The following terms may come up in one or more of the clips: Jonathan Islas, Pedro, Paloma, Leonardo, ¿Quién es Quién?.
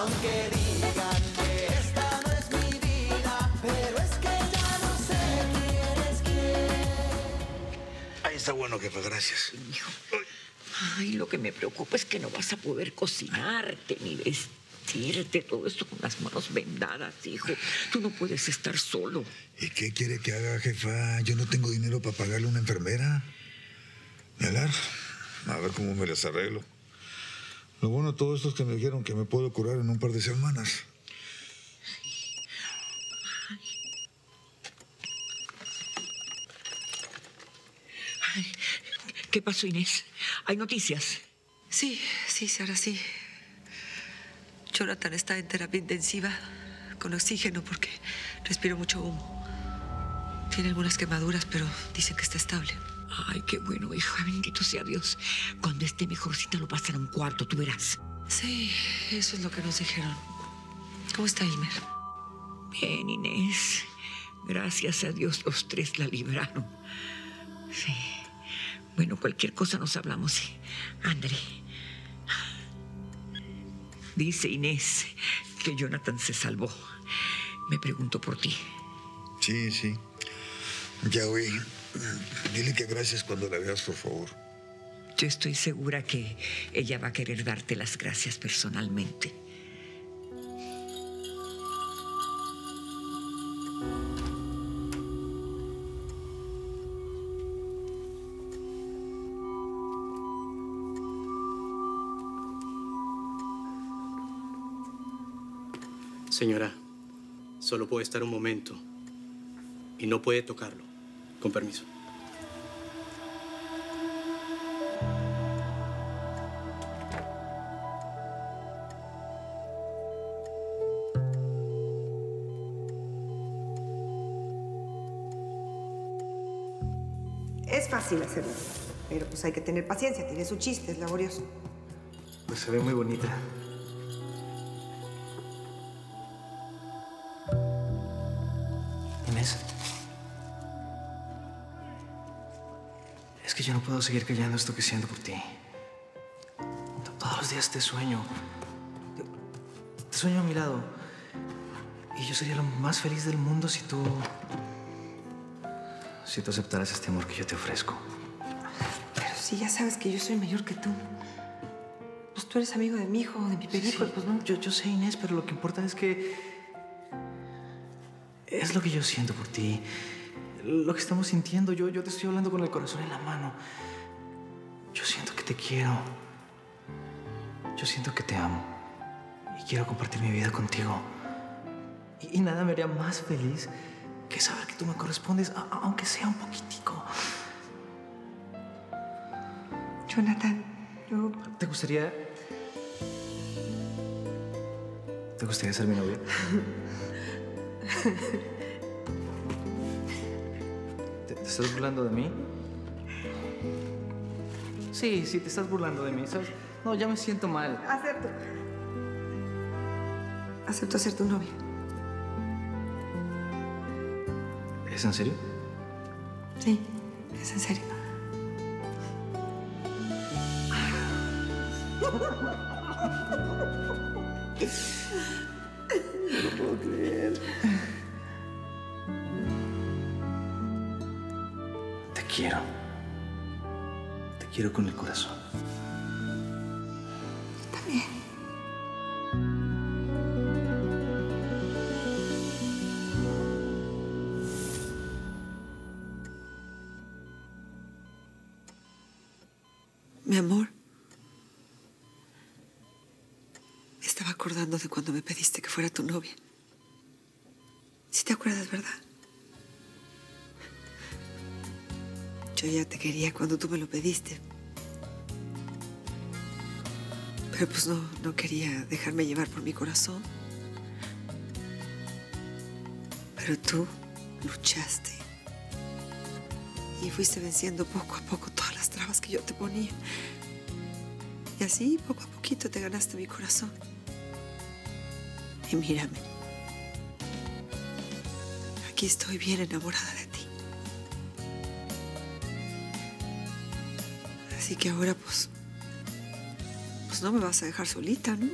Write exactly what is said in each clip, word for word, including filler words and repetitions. Aunque digan que esta no es mi vida, pero es que ya no sé quién es quién. Ahí está bueno, jefa, gracias. Hijo. Ay, lo que me preocupa es que no vas a poder cocinarte ni vestirte, todo esto con las manos vendadas, hijo. Tú no puedes estar solo. ¿Y qué quiere que haga, jefa? Yo no tengo dinero para pagarle a una enfermera. ¿Me alargo? A ver cómo me las arreglo. Lo bueno de todo esto es que me dijeron que me puedo curar en un par de semanas. Ay. Ay. ¿Qué pasó, Inés? ¿Hay noticias? Sí, sí, Sara, sí. Jonathan está en terapia intensiva con oxígeno porque respiró mucho humo. Tiene algunas quemaduras, pero dicen que está estable. Ay, qué bueno, hija. Bendito sea Dios. Cuando esté mejorcita lo pasan a un cuarto, tú verás. Sí, eso es lo que nos dijeron. ¿Cómo está Ilmer? Bien, Inés. Gracias a Dios los tres la libraron. Sí. Bueno, cualquier cosa nos hablamos, ¿sí? André. Dice Inés que Jonathan se salvó. Me preguntó por ti. Sí, sí. Ya oí. Dile que gracias cuando la veas, por favor. Yo estoy segura que ella va a querer darte las gracias personalmente. Señora, solo puede estar un momento y no puede tocarlo. Con permiso. Es fácil hacerlo, pero pues hay que tener paciencia, tiene su chiste, es laborioso. Pues se ve muy bonita. Inés. Es que yo no puedo seguir callando esto que siento por ti. Todos los días te sueño. Te sueño a mi lado. Y yo sería lo más feliz del mundo si tú... si tú aceptaras este amor que yo te ofrezco. Pero si ya sabes que yo soy mayor que tú. Pues tú eres amigo de mi hijo, de mi película. Sí, pues no, yo, yo sé, Inés, pero lo que importa es que... es lo que yo siento por ti. Lo que estamos sintiendo, yo, yo te estoy hablando con el corazón en la mano. Yo siento que te quiero. Yo siento que te amo. Y quiero compartir mi vida contigo. Y, y nada me haría más feliz que saber que tú me correspondes, a, a, aunque sea un poquitico. Jonathan, yo... ¿Te gustaría... ¿Te gustaría ser mi novia? ¿Te estás burlando de mí? Sí, sí, te estás burlando de mí, ¿sabes? No, ya me siento mal. Acepto. Acepto ser tu novia. ¿Es en serio? Sí, es en serio. No lo puedo creer. Te quiero. Te quiero con el corazón. También. Mi amor. Me estaba acordando de cuando me pediste que fuera tu novia. Sí te acuerdas, ¿verdad? Yo ya te quería cuando tú me lo pediste. Pero pues no, no quería dejarme llevar por mi corazón. Pero tú luchaste. Y fuiste venciendo poco a poco todas las trabas que yo te ponía. Y así, poco a poquito, te ganaste mi corazón. Y mírame. Aquí estoy bien enamorada de ti. Así que ahora, pues, pues no me vas a dejar solita, ¿no?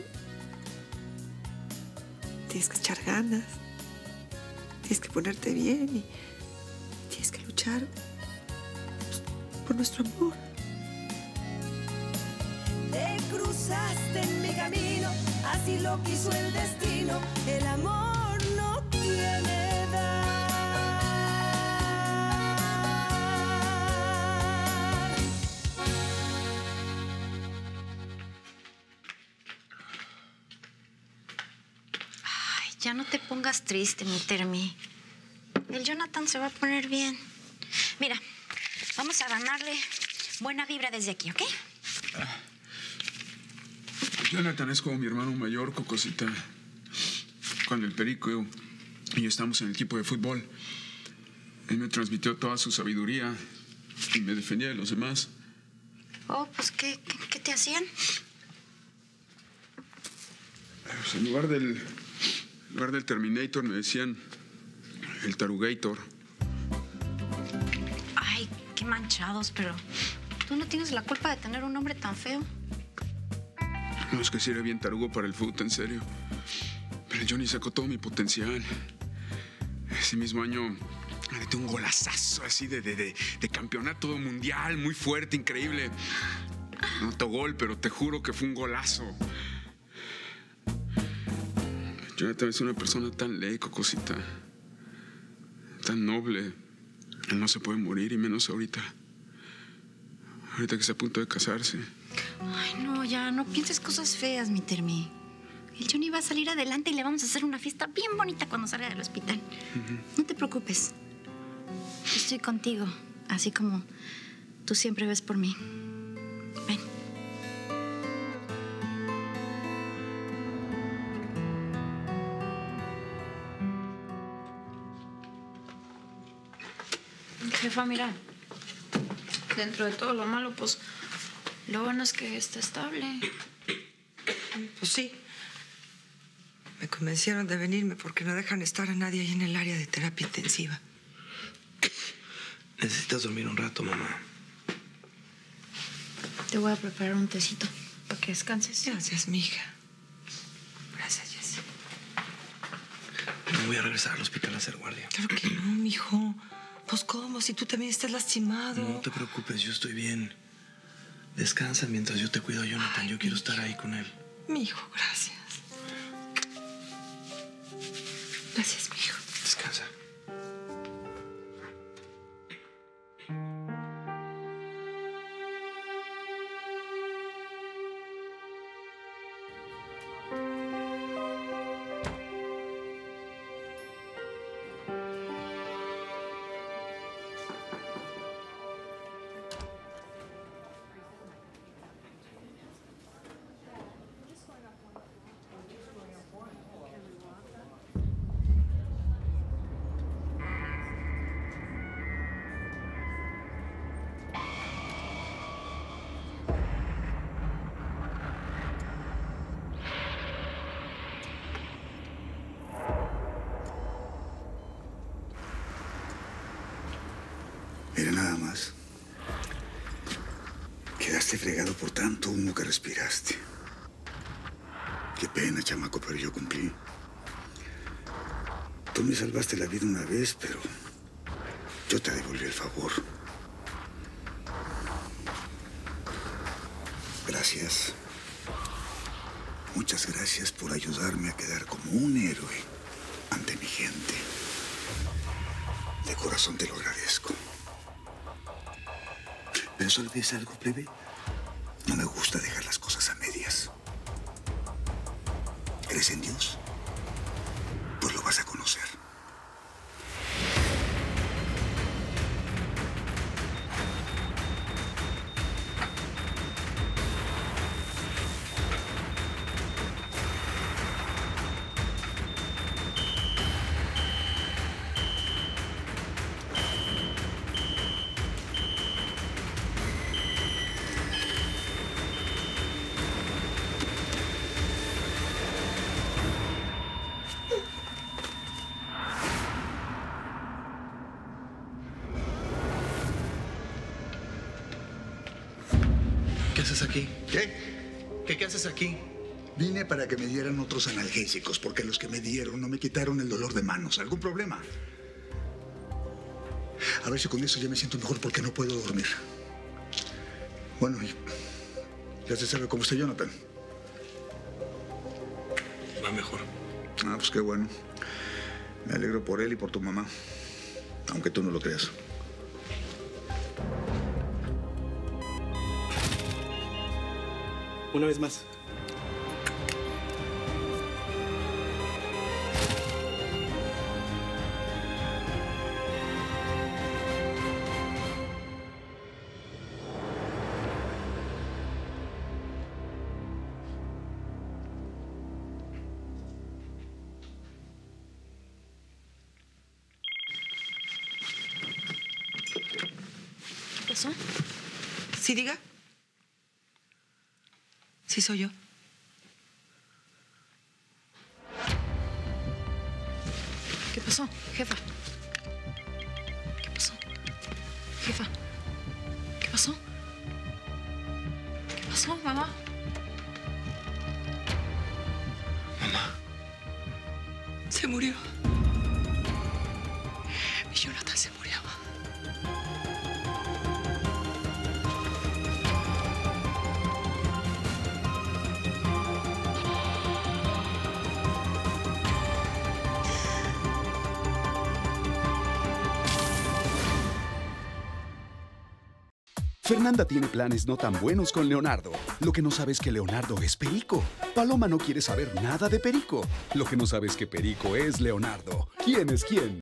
tienes que echar ganas, tienes que ponerte bien y tienes que luchar por nuestro amor. Te cruzaste en mi camino, así lo quiso el destino, el amor no tiene. Ya no te pongas triste, mi Termi. El Jonathan se va a poner bien. Mira, vamos a ganarle buena vibra desde aquí, ¿ok? Ah. Jonathan es como mi hermano mayor, Cocosita. Cuando el Perico y yo estamos en el equipo de fútbol, él me transmitió toda su sabiduría y me defendía de los demás. Oh, pues, ¿qué, qué, qué te hacían? Pues en lugar del... En lugar del Terminator me decían el Tarugator. Ay, qué manchados, pero tú no tienes la culpa de tener un hombre tan feo. No, es que sí era bien tarugo para el fútbol, en serio. Pero Johnny sacó todo mi potencial. Ese mismo año me metió un golazazo así de, de, de, de campeonato mundial, muy fuerte, increíble. No autogol, pero te juro que fue un golazo. Jonathan es una persona tan ley, Cocosita, tan noble. Él no se puede morir, y menos ahorita. Ahorita que está a punto de casarse. Ay, no, ya, no pienses cosas feas, mi Termi. El Johnny va a salir adelante y le vamos a hacer una fiesta bien bonita cuando salga del hospital. Uh-huh. No te preocupes. Yo estoy contigo, así como tú siempre ves por mí. Ven. Jefa, mira, dentro de todo lo malo, pues, lo bueno es que está estable. Pues sí. Me convencieron de venirme porque no dejan estar a nadie ahí en el área de terapia intensiva. Necesitas dormir un rato, mamá. Te voy a preparar un tecito para que descanses. Gracias, mija. Gracias, Jessy. No voy a regresar al hospital a hacer guardia. Claro que no, mijo. Pues, ¿cómo? Si tú también estás lastimado. No te preocupes, yo estoy bien. Descansa mientras yo te cuido a Jonathan. Yo quiero estar ahí con él. Mijo, gracias. Gracias, mijo. Descansa. Mira nada más. Quedaste fregado por tanto humo que respiraste. Qué pena, chamaco, pero yo cumplí. Tú me salvaste la vida una vez, pero yo te devolví el favor. Gracias. Muchas gracias por ayudarme a quedar como un héroe ante mi gente. De corazón te lo agradezco. ¿Pero sabes algo, plebe? No me gusta dejar las cosas a medias. ¿Crees en Dios? Pues lo vas a conocer. ¿Qué haces aquí? ¿Qué? ¿Qué, qué haces aquí? Vine para que me dieran otros analgésicos, porque los que me dieron no me quitaron el dolor de manos. ¿Algún problema? A ver si con eso ya me siento mejor, porque no puedo dormir. Bueno, ya se sabe cómo está Jonathan. Va mejor. Ah, pues qué bueno. Me alegro por él y por tu mamá, aunque tú no lo creas. Una vez más. ¿Sí, diga? Sí, soy yo. ¿Qué pasó, jefa? ¿Qué pasó? Jefa. ¿Qué pasó? ¿Qué pasó, mamá? Mamá. Se murió. Mi Jonathan se murió. Fernanda tiene planes no tan buenos con Leonardo. Lo que no sabe es que Leonardo es Perico. Paloma no quiere saber nada de Perico. Lo que no sabe es que Perico es Leonardo. ¿Quién es quién?